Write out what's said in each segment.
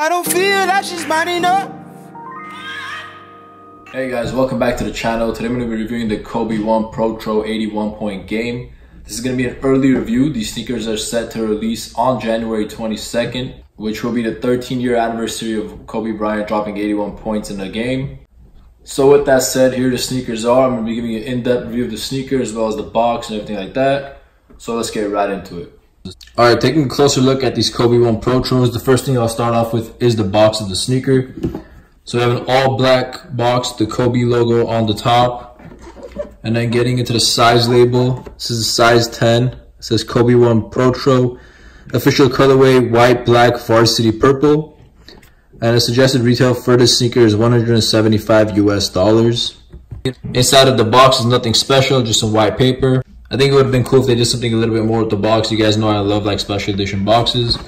I don't feel that she's mine enough. Hey guys, welcome back to the channel. Today I'm going to be reviewing the Kobe 1 Protro 81 point game. This is going to be an early review. These sneakers are set to release on January 22nd, which will be the 13-year anniversary of Kobe Bryant dropping 81 points in the game. So with that said, here the sneakers are. I'm going to be giving you an in-depth review of the sneakers as well as the box and everything like that. So let's get right into it. Alright, taking a closer look at these Kobe 1 Protros, the first thing I'll start off with is the box of the sneaker. So we have an all-black box, the Kobe logo on the top. And then getting into the size label, this is a size 10. It says Kobe 1 Protro. Official colorway, white, black, varsity, purple. And the suggested retail for this sneaker is $175 US. Inside of the box is nothing special, just some white paper. I think it would have been cool if they did something a little bit more with the box. You guys know I love like special edition boxes.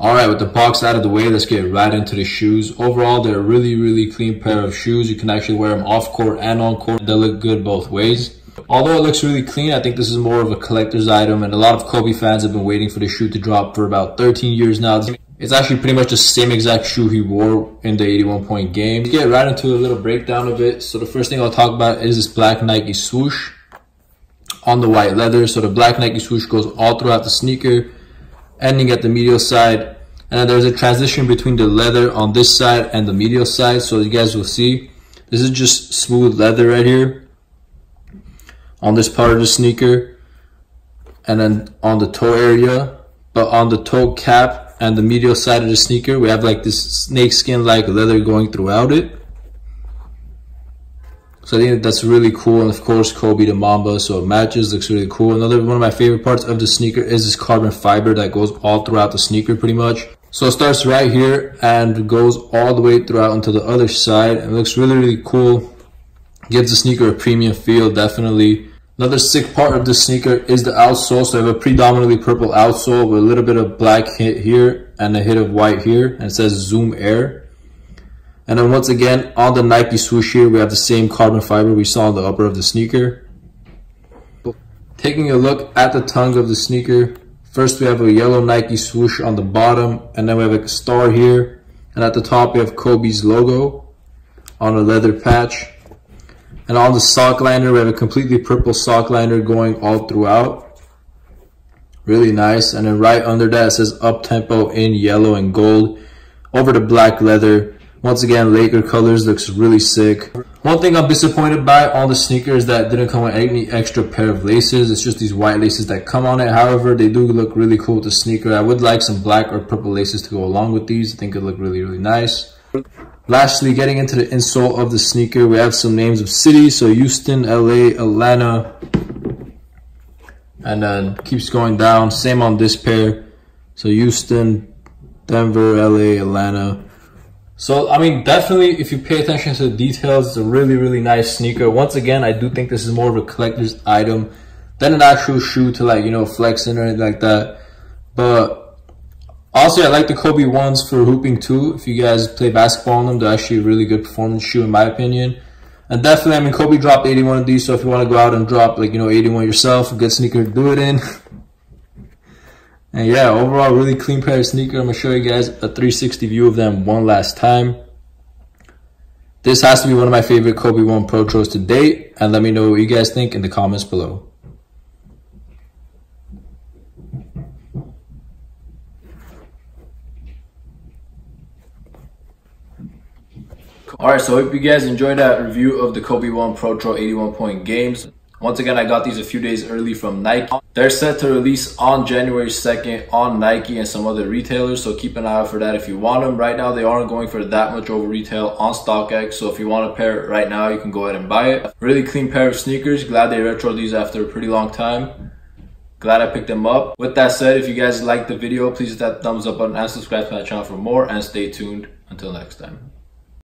Alright, with the box out of the way, let's get right into the shoes. Overall, they're a really, really clean pair of shoes. You can actually wear them off court and on court. They look good both ways. Although it looks really clean, I think this is more of a collector's item, and a lot of Kobe fans have been waiting for the shoe to drop for about 13 years now. It's actually pretty much the same exact shoe he wore in the 81 point game. Let's get right into a little breakdown of it. So the first thing I'll talk about is this black Nike swoosh on the white leather. So the black Nike swoosh goes all throughout the sneaker, ending at the medial side, and there's a transition between the leather on this side and the medial side. So you guys will see this is just smooth leather right here on this part of the sneaker, and then on the toe area. But on the toe cap and the medial side of the sneaker, we have like this snakeskin like leather going throughout it. So I think that's really cool, and of course Kobe the Mamba, so it matches, looks really cool. Another one of my favorite parts of the sneaker is this carbon fiber that goes all throughout the sneaker pretty much. So it starts right here and goes all the way throughout onto the other side, and it looks really, really cool. Gives the sneaker a premium feel, definitely. Another sick part of the sneaker is the outsole. So I have a predominantly purple outsole with a little bit of black hit here and a hit of white here, and it says Zoom Air. And then once again, on the Nike swoosh here, we have the same carbon fiber we saw on the upper of the sneaker. Taking a look at the tongue of the sneaker, first we have a yellow Nike swoosh on the bottom, and then we have a star here. And at the top, we have Kobe's logo on a leather patch. And on the sock liner, we have a completely purple sock liner going all throughout. Really nice. And then right under that, it says Up-Tempo in yellow and gold over the black leather. Once again, Laker colors, looks really sick. One thing I'm disappointed by on the sneaker is that it didn't come with any extra pair of laces. It's just these white laces that come on it. However, they do look really cool with the sneaker. I would like some black or purple laces to go along with these. I think it would look really, really nice. Lastly, getting into the insole of the sneaker, we have some names of cities. So Houston, LA, Atlanta, and then keeps going down. Same on this pair. So Houston, Denver, LA, Atlanta. So, I mean, definitely, if you pay attention to the details, it's a really, really nice sneaker. Once again, I do think this is more of a collector's item than an actual shoe to, like, you know, flex in or anything like that. But, also, I like the Kobe 1s for hooping, too. If you guys play basketball on them, they're actually a really good performance shoe, in my opinion. And definitely, I mean, Kobe dropped 81 of these, so if you want to go out and drop, like, you know, 81 yourself, a good sneaker to do it in. And yeah, overall, really clean pair of sneakers. I'm going to show you guys a 360 view of them one last time. This has to be one of my favorite Kobe 1 Protros to date. And let me know what you guys think in the comments below. Alright, so I hope you guys enjoyed that review of the Kobe 1 Protro 81 point games. Once again, I got these a few days early from Nike. They're set to release on January 2nd on Nike and some other retailers, so keep an eye out for that if you want them. Right now, they aren't going for that much over retail on StockX, so if you want a pair right now, you can go ahead and buy it. Really clean pair of sneakers. Glad they retroed these after a pretty long time. Glad I picked them up. With that said, if you guys liked the video, please hit that thumbs up button and subscribe to my channel for more, and stay tuned until next time.